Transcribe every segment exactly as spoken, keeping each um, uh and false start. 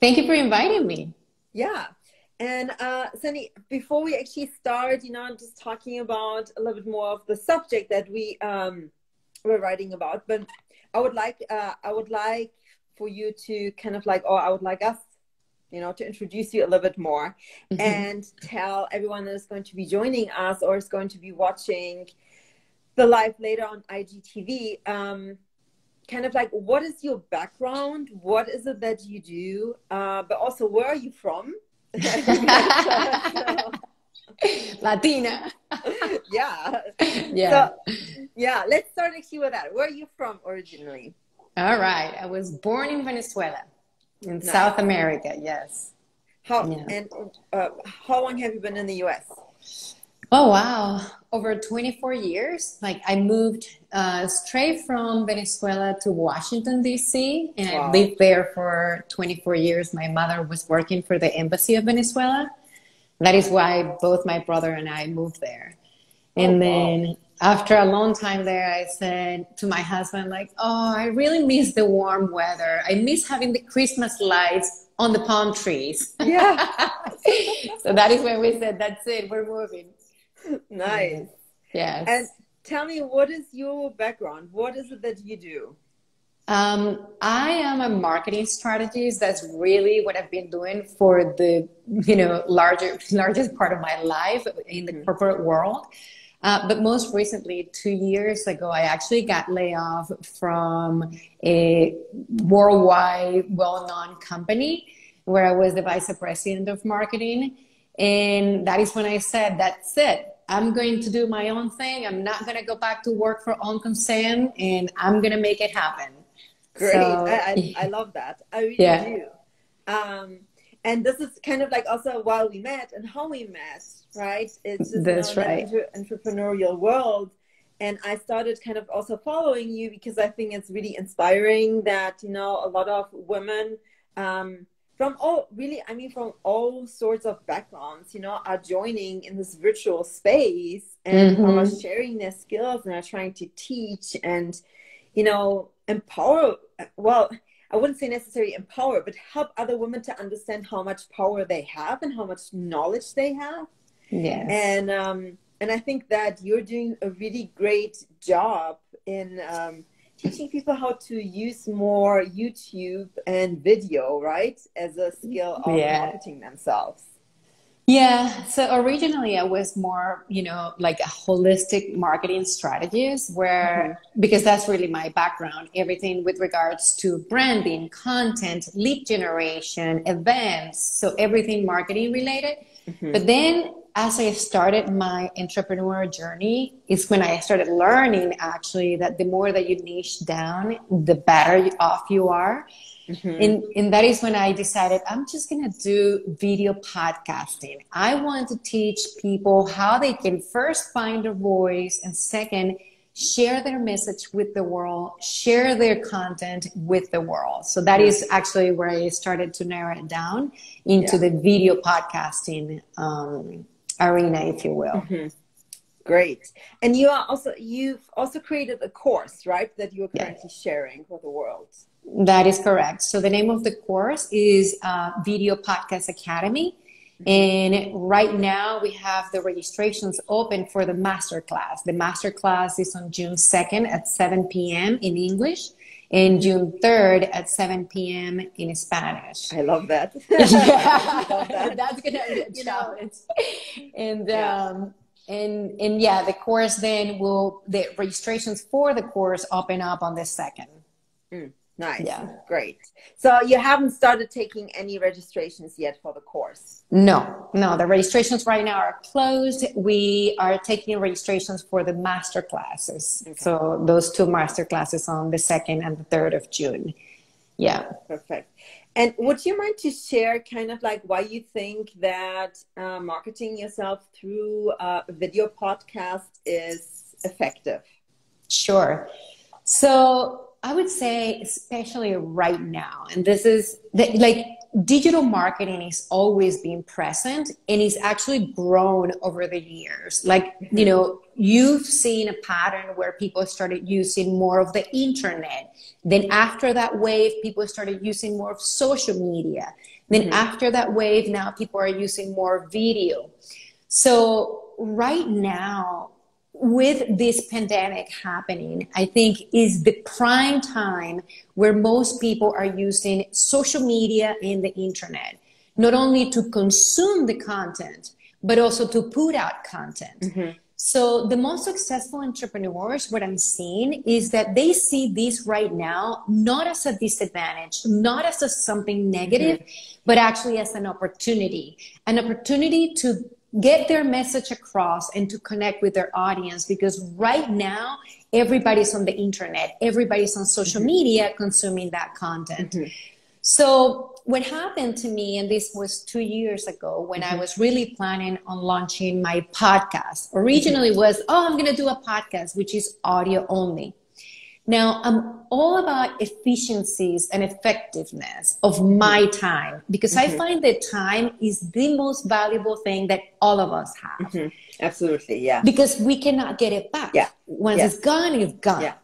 Thank you for inviting me. Yeah. And uh, Sandy, before we actually start, you know, I'm just talking about a little bit more of the subject that we um, were writing about. But I would like, uh, I would like for you to kind of like, or I would like us, you know, to introduce you a little bit more mm-hmm. and tell everyone that is going to be joining us or is going to be watching the live later on I G T V. Um, kind of like, what is your background? What is it that you do? Uh, but also, where are you from? Latina. Yeah. Yeah. So, yeah. Let's start actually with that. Where are you from originally? All right. I was born in Venezuela, in nice. South America. Yes. How yeah. and uh, how long have you been in the U S? Oh wow! Over twenty-four years. Like I moved uh, straight from Venezuela to Washington D C, and wow. I lived there for twenty-four years. My mother was working for the embassy of Venezuela. That is why both my brother and I moved there. And oh, then wow. after a long time there, I said to my husband, "Like, oh, I really miss the warm weather. I miss having the Christmas lights on the palm trees." Yeah. So that is when we said, "That's it. We're moving." Nice. Yes. And tell me, what is your background? What is it that you do? Um, I am a marketing strategist. That's really what I've been doing for the, you know, larger, largest part of my life in the corporate world. Uh, but most recently, two years ago, I actually got laid off from a worldwide well-known company where I was the vice president of marketing. And that is when I said, that's it. I'm going to do my own thing. I'm not going to go back to work for own consent, and I'm going to make it happen. Great. So, I, I, I love that. I really yeah. do. Um, and this is kind of like also while we met and how we met, right? It's just that's you know, right. an entrepreneurial world. And I started kind of also following you because I think it's really inspiring that, you know, a lot of women um, from all, really, I mean, from all sorts of backgrounds, you know, are joining in this virtual space and mm-hmm. are sharing their skills and are trying to teach and, you know, empower, well, I wouldn't say necessarily empower, but help other women to understand how much power they have and how much knowledge they have. Yes. And, um, and I think that you're doing a really great job in, um, teaching people how to use more YouTube and video, right, as a skill of yeah. marketing themselves. Yeah. So originally I was more, you know, like a holistic marketing strategist where, mm-hmm. because that's really my background, everything with regards to branding, content, lead generation, events, so everything marketing related. Mm-hmm. But then as I started my entrepreneur journey is when I started learning actually that the more that you niche down, the better off you are. Mm-hmm. And, and that is when I decided I'm just going to do video podcasting. I want to teach people how they can first find their voice and second, share their message with the world, share their content with the world. So that is actually where I started to narrow it down into yeah. the video podcasting um, arena, if you will. Mm-hmm. Great. And you are also, you've also created a course, right, that you're currently yeah. sharing with the world. That is correct. So the name of the course is uh, Video Podcast Academy. And right now we have the registrations open for the masterclass. The masterclass is on June second at seven p m in English and June third at seven p m in Spanish. I love that. I love that. That's going to be a challenge. And, yeah. Um, and, and yeah, the course then will, the registrations for the course open up on the second. Mm. Nice. Yeah. Great. So you haven't started taking any registrations yet for the course? No, no. The registrations right now are closed. We are taking registrations for the master classes. Okay. So those two master classes on the second and the third of June. Yeah. Perfect. And would you mind to share kind of like why you think that uh, marketing yourself through a video podcast is effective? Sure. So I would say, especially right now, and this is the, like, digital marketing is always being present and it's actually grown over the years. Like, you know, you've seen a pattern where people started using more of the internet. Then after that wave, people started using more of social media. Then mm-hmm. after that wave, now people are using more video. So right now, with this pandemic happening, I think is the prime time where most people are using social media and the internet, not only to consume the content, but also to put out content. Mm-hmm. So the most successful entrepreneurs, what I'm seeing is that they see this right now, not as a disadvantage, not as a something negative, mm-hmm. but actually as an opportunity, an opportunity to get their message across and to connect with their audience. Because right now, everybody's on the internet, everybody's on social mm-hmm. media consuming that content. Mm-hmm. So what happened to me, and this was two years ago when mm-hmm. I was really planning on launching my podcast. Originally mm-hmm. was, oh, I'm going to do a podcast, which is audio only. Now, I'm all about efficiencies and effectiveness of my time, because mm-hmm. I find that time is the most valuable thing that all of us have. Mm-hmm. Absolutely, yeah. Because we cannot get it back. Yeah. Once yes. it's gone, it's gone. Yeah.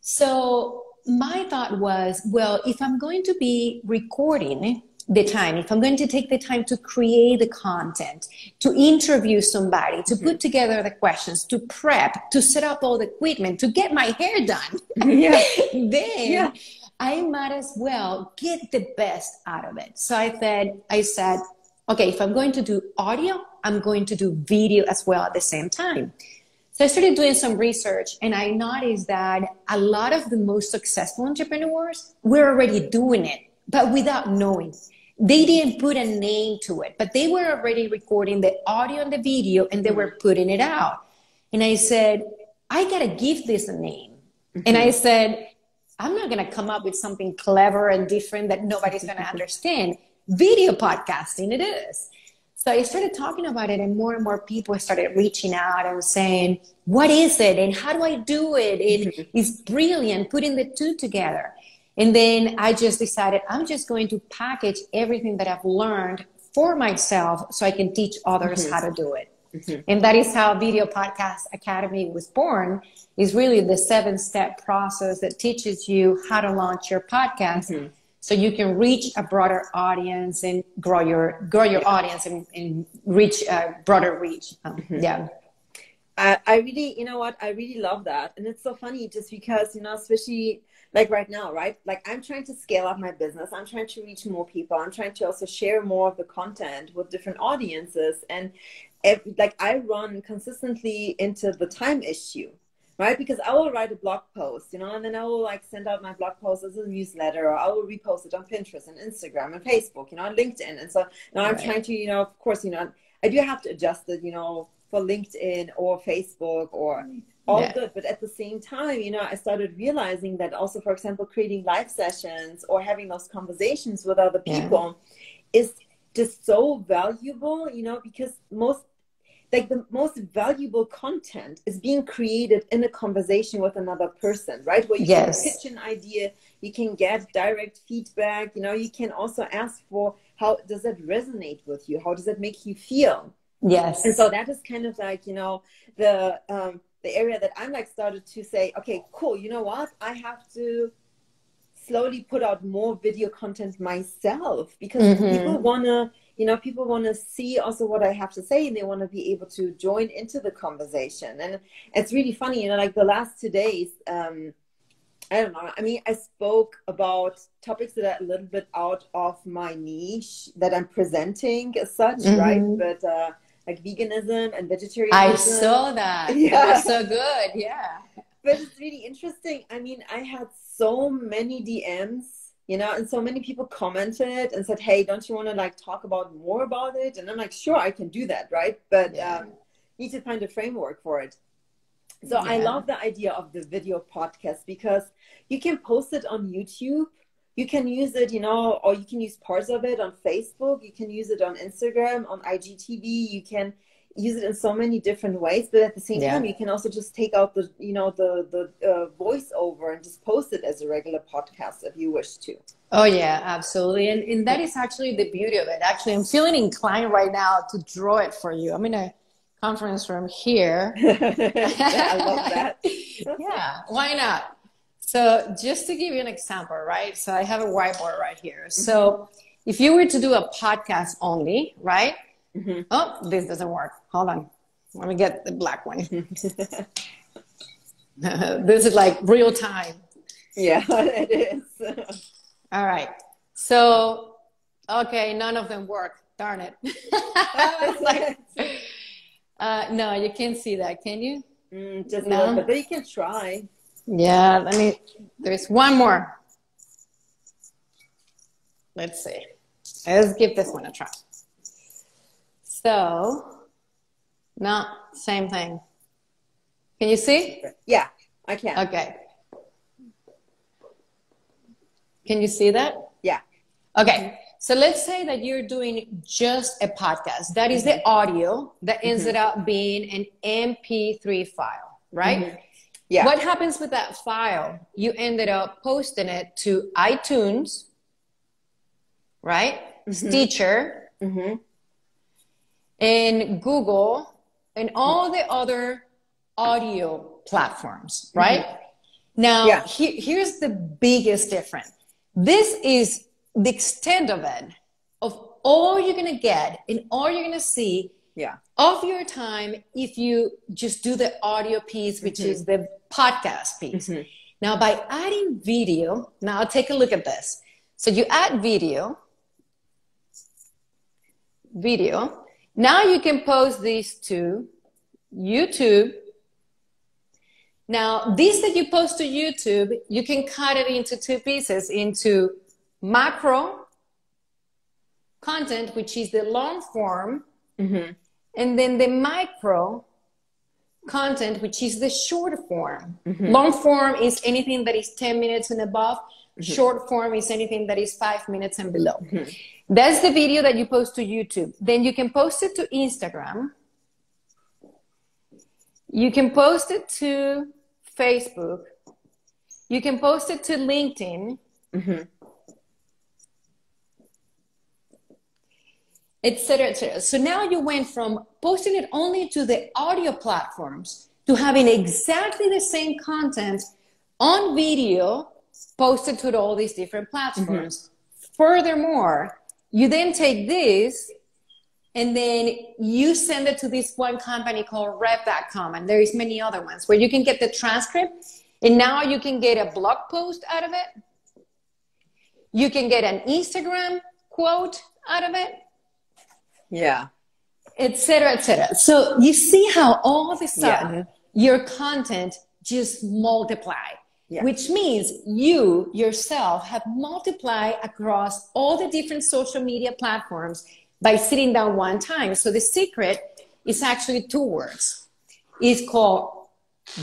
So my thought was, well, if I'm going to be recording the time, if I'm going to take the time to create the content, to interview somebody, to mm-hmm. put together the questions, to prep, to set up all the equipment, to get my hair done, yeah. then yeah. I might as well get the best out of it. So I said, I said, okay, if I'm going to do audio, I'm going to do video as well at the same time. So I started doing some research and I noticed that a lot of the most successful entrepreneurs were already doing it, but without knowing. They didn't put a name to it, but they were already recording the audio and the video and they were putting it out. And I said, I got to give this a name. Mm-hmm. And I said, I'm not going to come up with something clever and different that nobody's going to understand. Video podcasting it is. So I started talking about it and more and more people started reaching out and saying, what is it? And how do I do it? And mm-hmm. it's brilliant putting the two together. And then I just decided I'm just going to package everything that I've learned for myself so I can teach others mm-hmm. how to do it. Mm-hmm. And that is how Video Podcast Academy was born. It's really the seven-step process that teaches you how to launch your podcast mm-hmm. so you can reach a broader audience and grow your, grow your yeah. audience and, and reach a broader reach. Um, mm-hmm. Yeah. I really, you know what, I really love that. And it's so funny just because, you know, especially like right now, right? Like I'm trying to scale up my business. I'm trying to reach more people. I'm trying to also share more of the content with different audiences. And if, like I run consistently into the time issue, right? Because I will write a blog post, you know, and then I will like send out my blog post as a newsletter, or I will repost it on Pinterest and Instagram and Facebook, you know, and LinkedIn. And so now I'm right. trying to, you know, of course, you know, I do have to adjust it, you know, for LinkedIn or Facebook or all yeah. good. But at the same time, you know, I started realizing that also, for example, creating live sessions or having those conversations with other people yeah. is just so valuable, you know, because most, like the most valuable content is being created in a conversation with another person, right? Where you yes. can pitch an idea, you can get direct feedback, you know, you can also ask for how does that resonate with you? How does that make you feel? Yes. And so that is kind of like, you know, the um, the area that I'm like started to say, okay, cool. You know what? I have to slowly put out more video content myself because mm-hmm. people want to, you know, people want to see also what I have to say and they want to be able to join into the conversation. And it's really funny, you know, like the last two days, um, I don't know. I mean, I spoke about topics that are a little bit out of my niche that I'm presenting as such, mm-hmm. right? But, uh, like veganism and vegetarianism. I saw that. Yeah. That was so good. Yeah. But it's really interesting. I mean, I had so many D Ms, you know, and so many people commented and said, hey, don't you want to like talk about more about it? And I'm like, sure, I can do that. Right. But yeah. um, need to find a framework for it. So yeah. I love the idea of the video podcast because you can post it on YouTube. You can use it, you know, or you can use parts of it on Facebook. You can use it on Instagram, on I G T V. You can, use it in so many different ways, but at the same yeah. time, you can also just take out the, you know, the, the uh, voiceover and just post it as a regular podcast if you wish to. Oh yeah, absolutely. And, and that is actually the beauty of it. Actually, I'm feeling inclined right now to draw it for you. I'm in a conference room here. Yeah, I love that. Yeah, why not? So just to give you an example, right? So I have a whiteboard right here. So if you were to do a podcast only, right? Mm-hmm. Oh, this doesn't work. Hold on. Let me get the black one. This is like real time. Yeah, it is. All right. So, okay, none of them work. Darn it. Like, uh, no, you can't see that, can you? Mm, just no? But you can try. Yeah, let me. There's one more. Let's see. Let's give this one a try. So, no, same thing. Can you see? Yeah, I can. Okay. Can you see that? Yeah. Okay. So let's say that you're doing just a podcast. That is the audio that ends mm-hmm. up being an M P three file, right? Mm-hmm. Yeah. What happens with that file? You ended up posting it to iTunes, right? Mm-hmm. Stitcher. Mm-hmm. And Google and all the other audio platforms, right? Mm-hmm. Now, yeah. he, here's the biggest difference. This is the extent of it, of all you're going to get and all you're going to see yeah. of your time if you just do the audio piece, which mm-hmm. is the podcast piece. Mm-hmm. Now, by adding video, now take a look at this. So you add video, video. Now you can post these to YouTube. Now, these that you post to YouTube, you can cut it into two pieces, into macro content, which is the long form, mm-hmm. and then the micro content, which is the short form. Mm-hmm. Long form is anything that is ten minutes and above. Mm-hmm. Short form is anything that is five minutes and below. Mm-hmm. That's the video that you post to YouTube. Then you can post it to Instagram. You can post it to Facebook. You can post it to LinkedIn, mm-hmm. et cetera, et cetera. So now you went from posting it only to the audio platforms to having exactly the same content on video posted to all these different platforms. Mm-hmm. Furthermore, you then take this and then you send it to this one company called Rev dot com, and there is many other ones where you can get the transcript, and now you can get a blog post out of it. You can get an Instagram quote out of it. Yeah. Et cetera, et cetera. So you see how all of a sudden yeah. your content just multiplies. Yeah. Which means you yourself have multiplied across all the different social media platforms by sitting down one time. So the secret is actually two words. It's called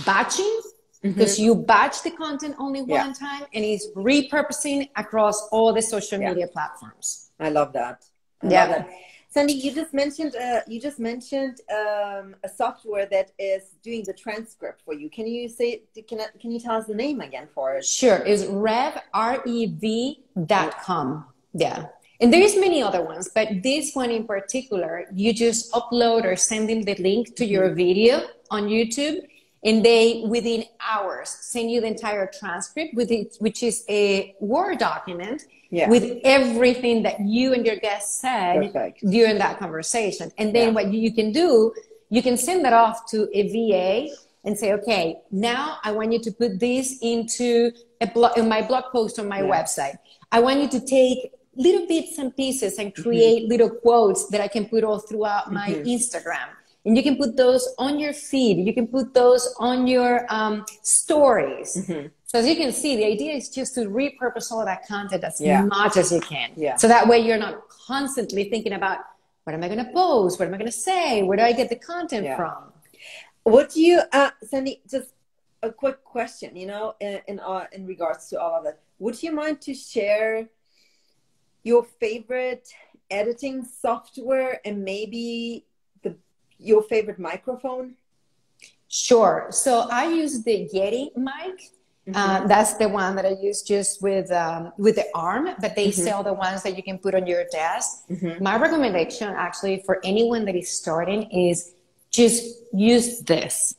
batching, because mm-hmm. you batch the content only yeah. one time, and it's repurposing across all the social yeah. media platforms. I love that. I yeah. love that. Sandy, you just mentioned uh, you just mentioned um, a software that is doing the transcript for you. Can you say can I, can you tell us the name again for us? Sure, it's Rev R E V dot com. Yeah, and there's many other ones, but this one in particular, you just upload or send them the link to your video on YouTube, and they within hours send you the entire transcript with it, which is a Word document. Yeah. With everything that you and your guest said Perfect. During that conversation. And then yeah. what you can do, you can send that off to a V A and say, okay, now I want you to put this into a blog, in my blog post on my yeah. website. I want you to take little bits and pieces and create mm-hmm. little quotes that I can put all throughout my mm-hmm. Instagram. And you can put those on your feed. You can put those on your um, stories. Mm-hmm. So as you can see, the idea is just to repurpose all that content as yeah. much as you can. Yeah. So that way you're not constantly thinking about, what am I going to post? What am I going to say? Where do I get the content yeah. from? What do you, uh, Sandy, just a quick question, you know, in, in, uh, in regards to all of that. Would you mind to share your favorite editing software and maybe your favorite microphone? Sure. So I use the Yeti mic. Mm-hmm. uh, that's the one that I use just with, um, with the arm, but they mm-hmm. sell the ones that you can put on your desk. Mm-hmm. My recommendation actually for anyone that is starting is just use this.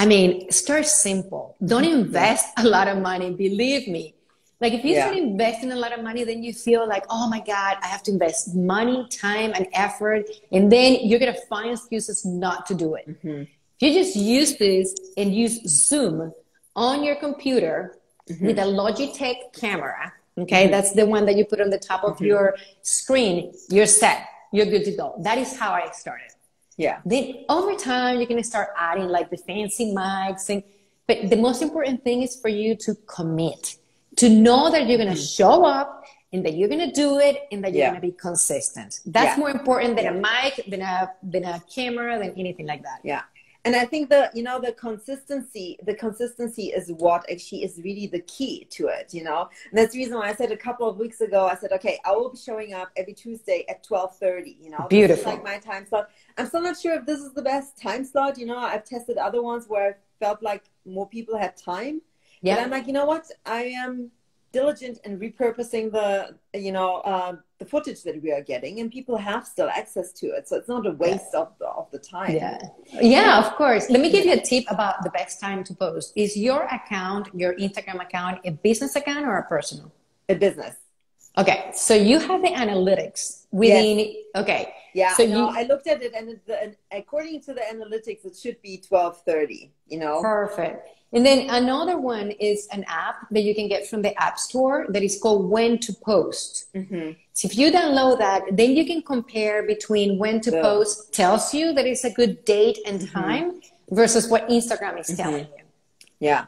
I mean, start simple. Don't invest a lot of money. Believe me. Like if you yeah. start investing a lot of money, then you feel like, oh my God, I have to invest money, time, and effort. And then you're going to find excuses not to do it. Mm-hmm. If you just use this and use Zoom on your computer mm-hmm. with a Logitech camera, okay? Mm-hmm. That's the one that you put on the top of mm-hmm. your screen. You're set. You're good to go. That is how I started. Yeah. Then over time, you can start adding like the fancy mics. And, but the most important thing is for you to commit. To know that you're going to show up and that you're going to do it and that you're yeah. going to be consistent. That's yeah. more important than yeah. a mic, than a, than a camera, than anything like that. Yeah. And I think the, you know, the consistency, the consistency is what actually is really the key to it, you know. And that's the reason why I said a couple of weeks ago, I said, okay, I will be showing up every Tuesday at twelve thirty, you know. Beautiful. This is like my time slot. I'm still not sure if this is the best time slot. You know, I've tested other ones where I felt like more people had time. Yeah. And I'm like, you know what? I am diligent in repurposing the, you know, uh, the footage that we are getting, and people have still access to it. So it's not a waste yeah. of, the, of the time. Yeah. Yeah, of course. Let me give you a tip about the best time to post. Is your account, your Instagram account, a business account or a personal? A business. Okay. So you have the analytics within, yes. okay. Yeah, so no, you, I looked at it, and, it, and according to the analytics, it should be twelve thirty, you know. Perfect. And then another one is an app that you can get from the App Store that is called When to Post. Mm-hmm. So if you download that, then you can compare between when to so, post tells you that it's a good date and time mm-hmm. versus what Instagram is mm-hmm. telling you. Yeah.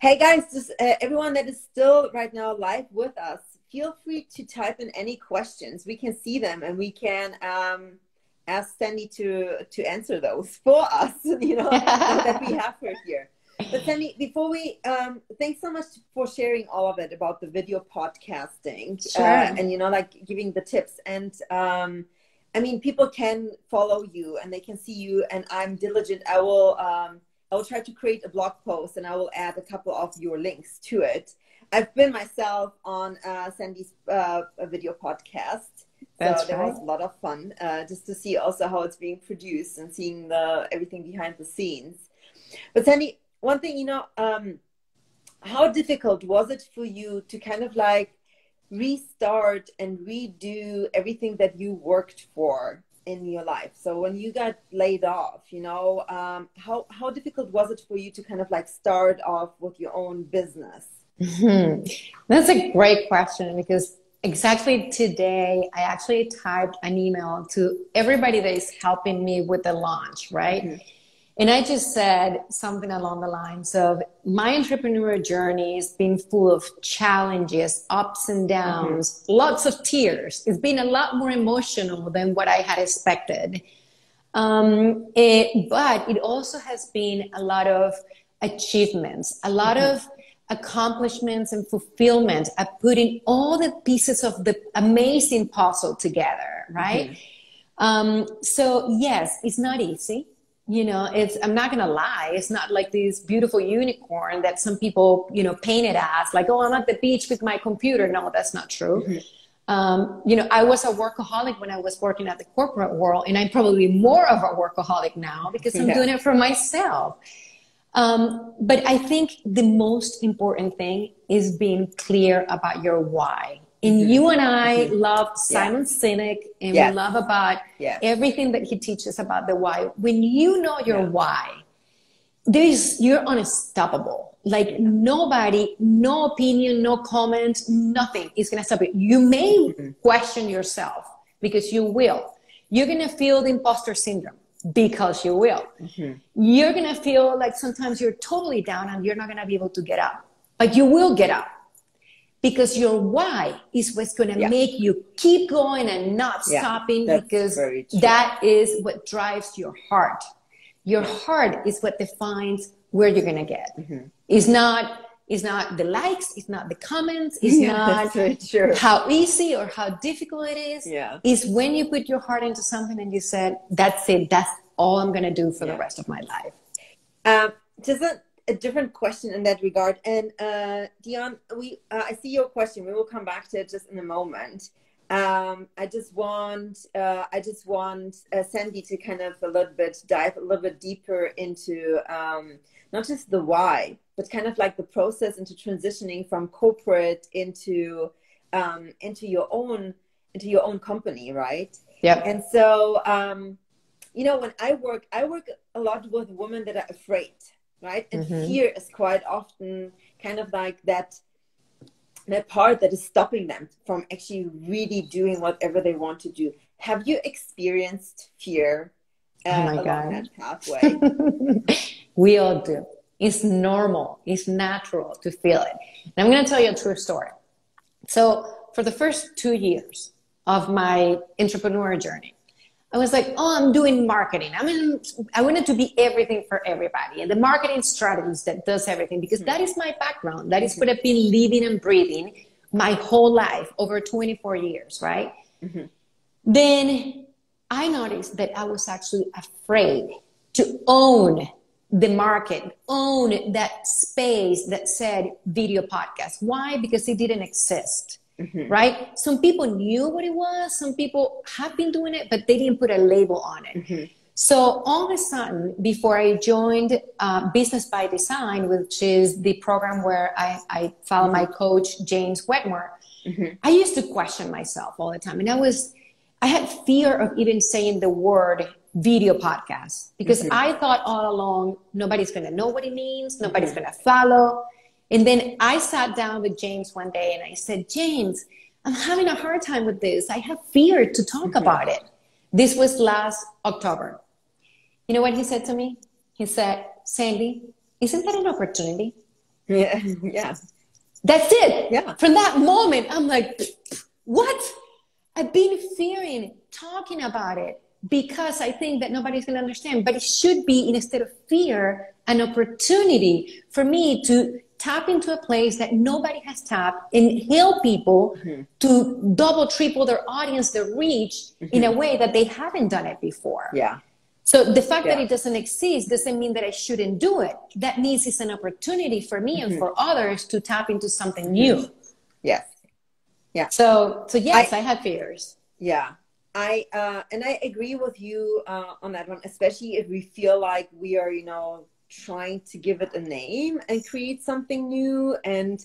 Hey, guys, just, uh, everyone that is still right now live with us, feel free to type in any questions. We can see them, and we can um, ask Sandy to, to answer those for us, you know, that we have her here. But Sandy, before we, um, thanks so much for sharing all of it about the video podcasting sure. uh, and, you know, like giving the tips. And um, I mean, people can follow you and they can see you, and I'm diligent. I will, um, I will try to create a blog post, and I will add a couple of your links to it. I've been myself on uh, Sandy's uh, video podcast. That's so that right. was a lot of fun uh, just to see also how it's being produced and seeing the everything behind the scenes. But Sandy, one thing, you know, um, how difficult was it for you to kind of like restart and redo everything that you worked for in your life? So when you got laid off, you know, um, how, how difficult was it for you to kind of like start off with your own business? Mm-hmm. That's a great question, because exactly today I actually typed an email to everybody that is helping me with the launch, right? Mm-hmm. And I just said something along the lines of, my entrepreneurial journey has been full of challenges, ups and downs, mm-hmm. lots of tears. It's been a lot more emotional than what I had expected. Um, it, but it also has been a lot of achievements, a lot mm-hmm. of accomplishments and fulfillment of putting all the pieces of the amazing puzzle together, right? Mm-hmm. Um, so yes, it's not easy. You know, it's, I'm not going to lie, it's not like this beautiful unicorn that some people, you know, painted as like, oh, I'm at the beach with my computer. No, that's not true. Mm-hmm. um, you know, I was a workaholic when I was working at the corporate world, and I'm probably more of a workaholic now because I'm yeah. doing it for myself. Um, but I think the most important thing is being clear about your why. And mm-hmm. you and I mm-hmm. love Simon yeah. Sinek, and yes. we love about yes. everything that he teaches about the why. When you know your yeah. why, there is, you're unstoppable. Like yeah. nobody, no opinion, no comment, nothing is going to stop you. You may mm-hmm. question yourself, because you will. You're going to feel the imposter syndrome, because you will. Mm-hmm. You're going to feel like sometimes you're totally down and you're not going to be able to get up. But you will get up. Because your why is what's going to yeah. make you keep going and not yeah, stopping, because that is what drives your heart. Your yeah. heart is what defines where you're going to get. Mm-hmm. It's not, it's not the likes, it's not the comments, it's yeah, not that's true. How easy or how difficult it is. Yeah. It's when you put your heart into something and you said, that's it, that's all I'm going to do for yeah. the rest of my life. Um, just a, a different question in that regard. And uh, Dion, we uh, I see your question. We will come back to it just in a moment. Um, I just want uh, I just want uh, Sandy to kind of a little bit dive a little bit deeper into um, not just the why, but kind of like the process into transitioning from corporate into um, into your own into your own company, right? Yeah. And so um, you know, when I work, I work a lot with women that are afraid, right? And mm-hmm. fear is quite often kind of like that. that part that is stopping them from actually really doing whatever they want to do. Have you experienced fear uh, oh my along God. that pathway? We all do. It's normal. It's natural to feel it. And I'm going to tell you a true story. So for the first two years of my entrepreneur journey, I was like, oh, I'm doing marketing. I mean, I wanted to be everything for everybody. And the marketing strategist that does everything, because that is my background. That is what I've been living and breathing my whole life, over twenty-four years, right? Mm-hmm. Then I noticed that I was actually afraid to own the market, own that space that said video podcast. Why? Because it didn't exist. Mm-hmm. Right? Some people knew what it was. Some people have been doing it, but they didn't put a label on it. Mm-hmm. So all of a sudden, before I joined uh, Business by Design, which is the program where I, I follow my coach, James Wetmore, mm-hmm. I used to question myself all the time. And I was, I had fear of even saying the word video podcast, because mm-hmm. I thought all along, nobody's going to know what it means. Nobody's mm-hmm. going to follow. And then I sat down with James one day and I said, James, I'm having a hard time with this. I have fear to talk mm-hmm. about it. This was last October. You know what he said to me? He said, Sandy, isn't that an opportunity? Yeah. yeah. That's it. Yeah. From that moment, I'm like, what? I've been fearing talking about it because I think that nobody's going to understand. But it should be, instead of fear, an opportunity for me to tap into a place that nobody has tapped and help people mm-hmm. to double, triple their audience, their reach mm-hmm. in a way that they haven't done it before. Yeah. So the fact yeah. that it doesn't exist doesn't mean that I shouldn't do it. That means it's an opportunity for me mm-hmm. and for others to tap into something new. Yes. Yeah. So, so yes, I, I had fears. Yeah. I, uh, and I agree with you uh, on that one, especially if we feel like we are, you know, trying to give it a name and create something new, and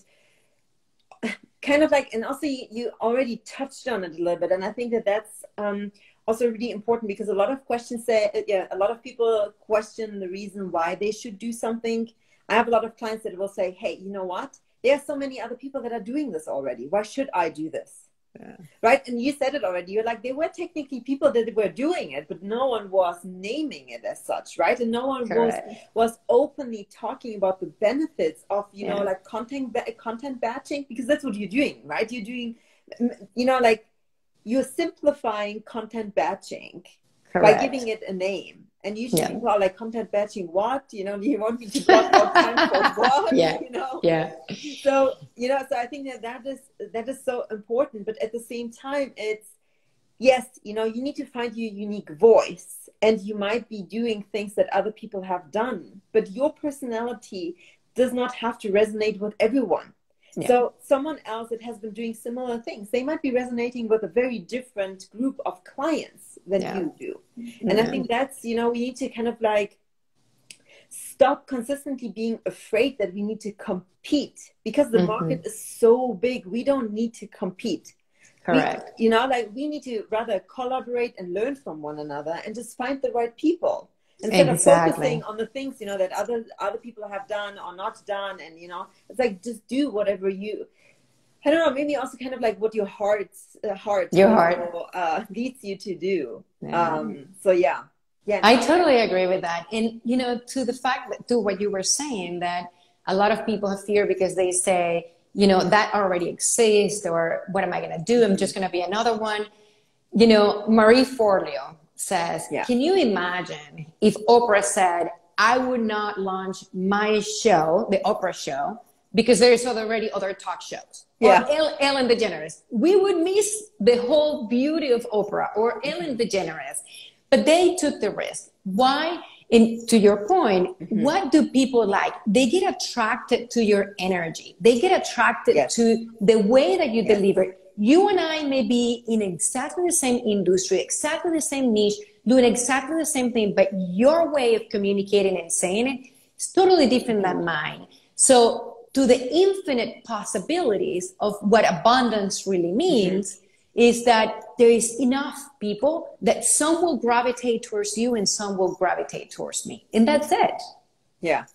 kind of like, and also you, you already touched on it a little bit, and I think that that's um, also really important, because a lot of questions say, yeah, a lot of people question the reason why they should do something. I have a lot of clients that will say, hey, you know what? There are so many other people that are doing this already. Why should I do this? Yeah. Right? And you said it already. You're like, there were technically people that were doing it, but no one was naming it as such, right? And no one was, was openly talking about the benefits of, you yeah. know, like content, content batching, because that's what you're doing, right? You're doing, you know, like you're simplifying content batching Correct. by giving it a name. And usually yeah. people are like, content batching what? You know, do you want me to block what time for what? Yeah. You know? Yeah. So, you know, so I think that that is, that is so important. But at the same time, it's, yes, you know, you need to find your unique voice. And you might be doing things that other people have done. But your personality does not have to resonate with everyone. Yeah. So someone else that has been doing similar things, they might be resonating with a very different group of clients than yeah. you do. And yeah. I think that's, you know, we need to kind of like stop consistently being afraid that we need to compete, because the mm-hmm. market is so big. We don't need to compete. Correct. We, you know, like we need to rather collaborate and learn from one another and just find the right people. Instead exactly. of focusing on the things, you know, that other other people have done or not done. And, you know, it's like, just do whatever you, I don't know, maybe also kind of like what your heart's, uh, heart, your heart. Know, uh, leads you to do. Yeah. Um, so, yeah. yeah. No, I totally I, agree with that. And, you know, to the fact that, to what you were saying, that a lot of people have fear because they say, you know, that already exists, or what am I going to do? I'm just going to be another one. You know, Marie Forleo says, yeah. can you imagine if Oprah said, I would not launch my show, the Oprah show, because there's already other talk shows. Yeah. Or Ellen DeGeneres. We would miss the whole beauty of Oprah or Ellen DeGeneres. But they took the risk. Why? And to your point, mm-hmm. what do people like? They get attracted to your energy. They get attracted yes. to the way that you yes. deliver. You and I may be in exactly the same industry, exactly the same niche, doing exactly the same thing, but your way of communicating and saying it is totally different than mine. So to the infinite possibilities of what abundance really means, mm-hmm. is that there is enough people that some will gravitate towards you and some will gravitate towards me. And that's it. Yeah.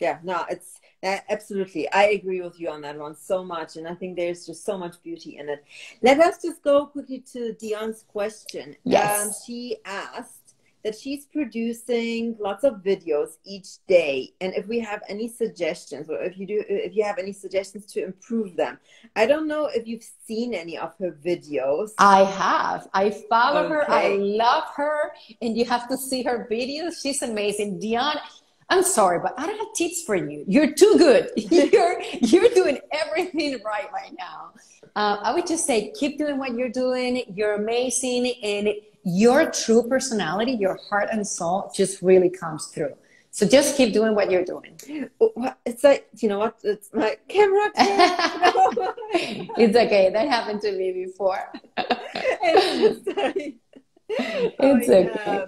Yeah. No, it's uh, absolutely. I agree with you on that one so much. And I think there's just so much beauty in it. Let us just go quickly to Dion's question. Yes. Um, she asked that she's producing lots of videos each day. And if we have any suggestions, or if you do, if you have any suggestions to improve them. I don't know if you've seen any of her videos. I have. I follow okay. her. I love her. And you have to see her videos. She's amazing. Dion, I'm sorry, but I don't have tips for you. You're too good. You're, you're doing everything right right now. Uh, I would just say, keep doing what you're doing. You're amazing. And your true personality, your heart and soul just really comes through. So just keep doing what you're doing. It's like, you know what? It's my camera. camera. It's okay. That happened to me before. Sorry. It's oh, okay. Yeah.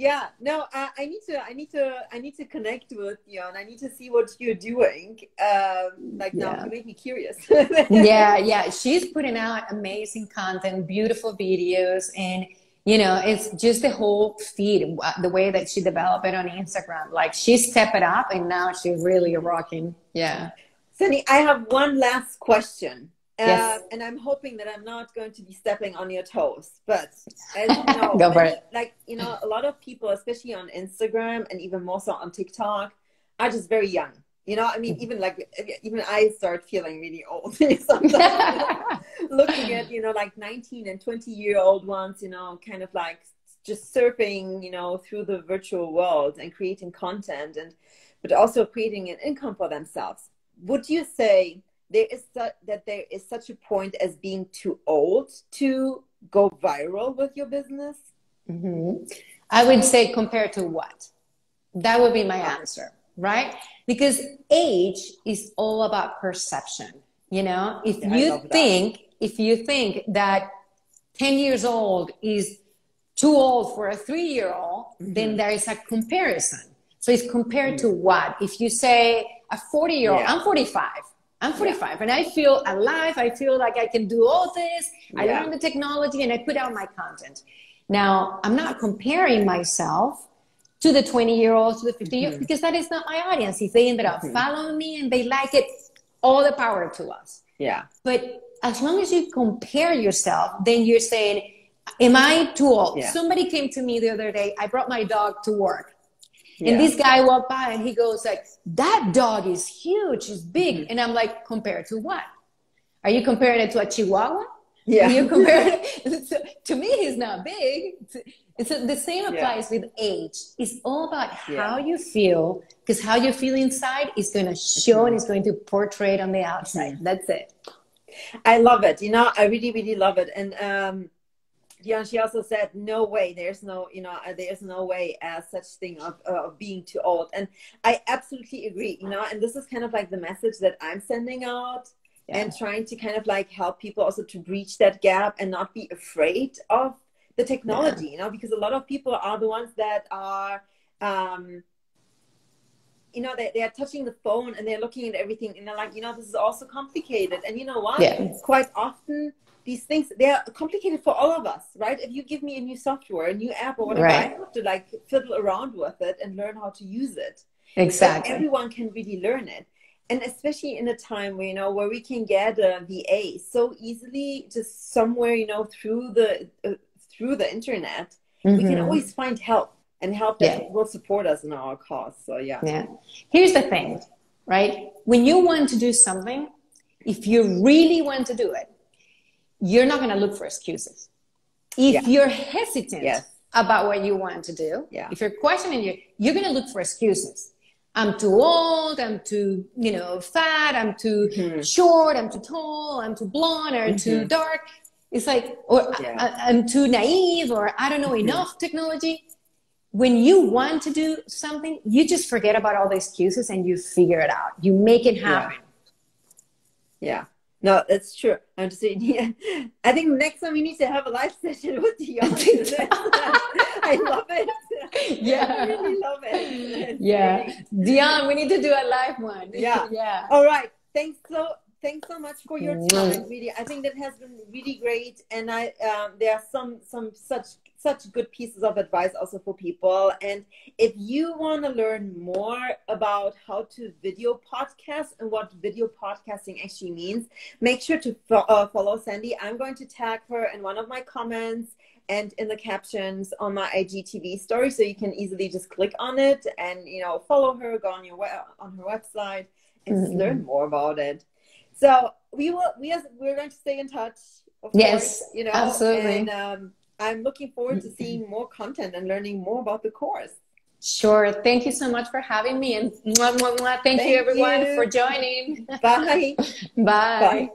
Yeah, no, I, I need to, I need to, I need to connect with you, and I need to see what you're doing. Um, like yeah. now, you make me curious. yeah, yeah, she's putting out amazing content, beautiful videos, and you know, it's just the whole feed, the way that she developed it on Instagram. Like she stepped it up, and now she's really rocking. Yeah, Sandy, I have one last question. Uh, yes. And I'm hoping that I'm not going to be stepping on your toes, but as you know, Go for it. like, you know, a lot of people, especially on Instagram and even more so on TikTok, are just very young. You know, I mean, even like, even I start feeling really old sometimes. Looking at, you know, like nineteen and twenty year old ones, you know, kind of like just surfing, you know, through the virtual world and creating content and, but also creating an income for themselves. Would you say there is that, that there is such a point as being too old to go viral with your business? Mm-hmm. I would say compared to what? That would be my answer, right? Because age is all about perception. You know, if yeah, you think, if you think that ten years old is too old for a three year old, mm-hmm. then there is a comparison. So it's compared mm-hmm. to what? If you say a forty year old, yeah. I'm forty-five. I'm forty-five yeah. and I feel alive. I feel like I can do all this. Yeah. I learned the technology and I put out my content. Now, I'm not comparing myself to the twenty year olds, to the fifty year olds, mm-hmm. because that is not my audience. If they ended up mm-hmm. following me and they like it, all the power to us. Yeah. But as long as you compare yourself, then you're saying, am I too old? Yeah. Somebody came to me the other day. I brought my dog to work. Yeah. And this guy walked by and he goes like, that dog is huge, it's big. Mm-hmm. And I'm like, compared to what? Are you comparing it to a Chihuahua? Yeah. Are you comparing it? So, to me, he's not big. And so the same applies yeah. with age. It's all about how yeah. you feel, because how you feel inside is going to show and it's going to portray it on the outside. Mm-hmm. That's it. I love it. You know, I really, really love it. And, um, yeah, she also said, no way, there's no, you know, there's no way as uh, such thing of, uh, of being too old. And I absolutely agree, you know, and this is kind of like the message that I'm sending out yeah. and trying to kind of like help people also to breach that gap and not be afraid of the technology, yeah. you know, because a lot of people are the ones that are, um, you know, they, they are touching the phone and they're looking at everything and they're like, you know, this is also complicated. And you know what, yeah. quite often, these things, they are complicated for all of us, right? If you give me a new software, a new app or whatever, right. I have to like fiddle around with it and learn how to use it. Exactly. So everyone can really learn it. And especially in a time where, you know, where we can get a V A so easily just somewhere, you know, through the, uh, through the internet, mm-hmm. we can always find help and help that yeah. will support us in our cause. So yeah. yeah. Here's the thing, right? When you want to do something, if you really want to do it, you're not going to look for excuses. If yeah. you're hesitant yes. about what you want to do, yeah. if you're questioning you, you're going to look for excuses. I'm too old. I'm too, you know, fat. I'm too mm-hmm. short. I'm too tall. I'm too blonde or mm-hmm. too dark. It's like, or yeah. I, I'm too naive or I don't know mm-hmm. enough technology. when you want to do something, you just forget about all the excuses and you figure it out. You make it happen. Yeah. yeah. No, that's true. I'm just saying, yeah. I think next time we need to have a live session with you. I love it. Yeah. I really love it. Yeah. Dion, we need to do a live one. Yeah. Yeah. All right. Thanks so Thanks so much for your time. Really, I think that has been really great, and I um, there are some some such such good pieces of advice also for people. And if you want to learn more about how to video podcast and what video podcasting actually means, make sure to fo uh, follow Sandy. I'm going to tag her in one of my comments and in the captions on my I G T V story, so you can easily just click on it and you know follow her, go on your web on her website, and mm-hmm. just learn more about it. So we will, we are, we're going to stay in touch. Of yes, course, you know, absolutely. And um, I'm looking forward to seeing more content and learning more about the course. Sure. Thank you so much for having me. And mwah, mwah, mwah. Thank, Thank you everyone you. for joining. Bye. Bye. Bye.